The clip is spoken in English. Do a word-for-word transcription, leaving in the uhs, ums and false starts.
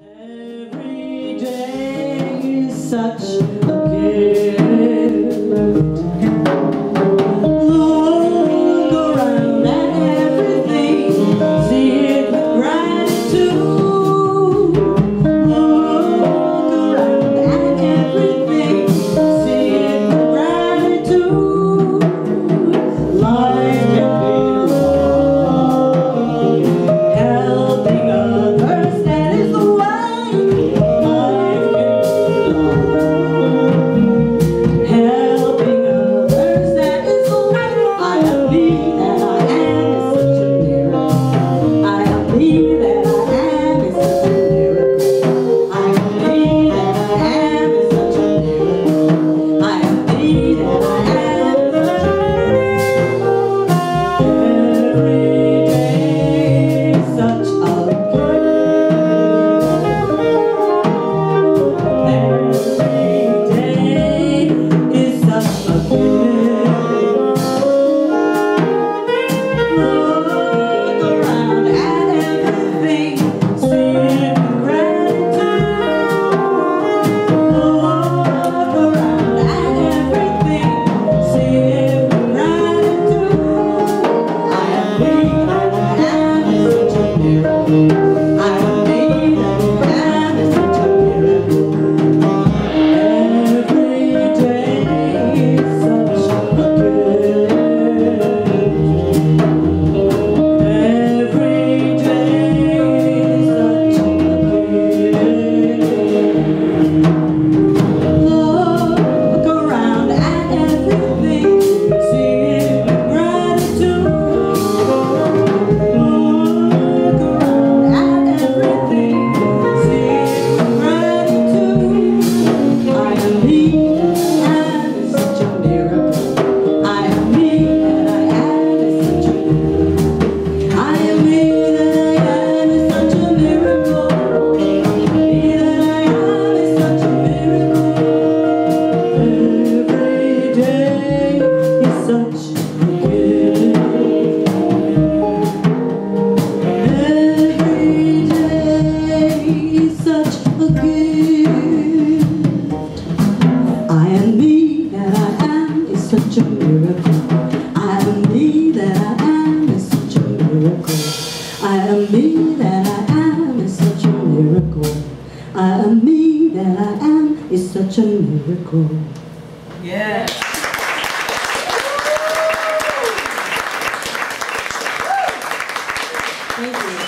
Every day is such a gift. Look around at everything, see it with gratitude. Look around at everything, see it with gratitude. Life can be long, helping others, that is the such a miracle. I am me that I am is such a miracle. I am me that I am is such a miracle. I am me that I am is such a miracle. Yes. Thank you.